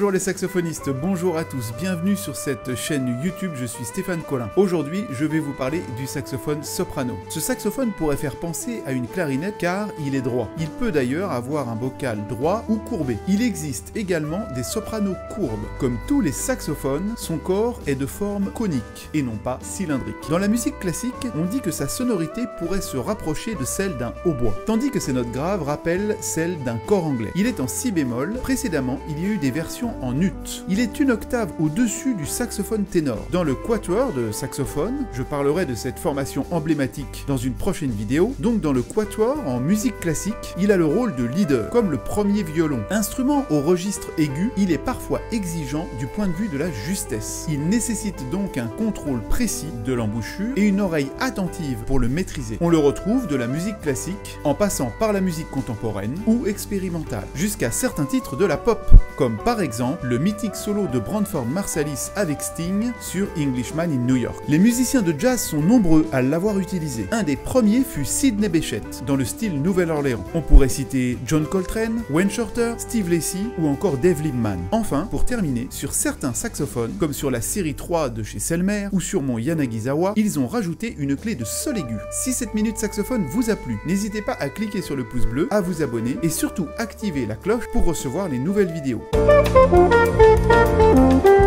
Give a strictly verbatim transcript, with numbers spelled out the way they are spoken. Bonjour les saxophonistes, bonjour à tous, bienvenue sur cette chaîne YouTube, je suis Stéphane Colin. Aujourd'hui, je vais vous parler du saxophone soprano. Ce saxophone pourrait faire penser à une clarinette car il est droit. Il peut d'ailleurs avoir un bocal droit ou courbé. Il existe également des sopranos courbes. Comme tous les saxophones, son corps est de forme conique et non pas cylindrique. Dans la musique classique, on dit que sa sonorité pourrait se rapprocher de celle d'un hautbois, tandis que ses notes graves rappellent celle d'un cor anglais. Il est en si bémol, précédemment il y a eu des versions en ut. Il est une octave au-dessus du saxophone ténor. Dans le quatuor de saxophone, je parlerai de cette formation emblématique dans une prochaine vidéo, donc dans le quatuor en musique classique, il a le rôle de leader, comme le premier violon. Instrument au registre aigu, il est parfois exigeant du point de vue de la justesse. Il nécessite donc un contrôle précis de l'embouchure et une oreille attentive pour le maîtriser. On le retrouve de la musique classique, en passant par la musique contemporaine ou expérimentale, jusqu'à certains titres de la pop, comme par Par exemple, le mythique solo de Brandford Marsalis avec Sting sur Englishman in New York. Les musiciens de jazz sont nombreux à l'avoir utilisé. Un des premiers fut Sidney Bechet, dans le style Nouvelle-Orléans. On pourrait citer John Coltrane, Wayne Shorter, Steve Lacy ou encore Dave Liebman. Enfin, pour terminer, sur certains saxophones, comme sur la série trois de chez Selmer ou sur mon Yanagisawa, ils ont rajouté une clé de sol aigu. Si cette minute saxophone vous a plu, n'hésitez pas à cliquer sur le pouce bleu, à vous abonner et surtout activer la cloche pour recevoir les nouvelles vidéos. Thank you.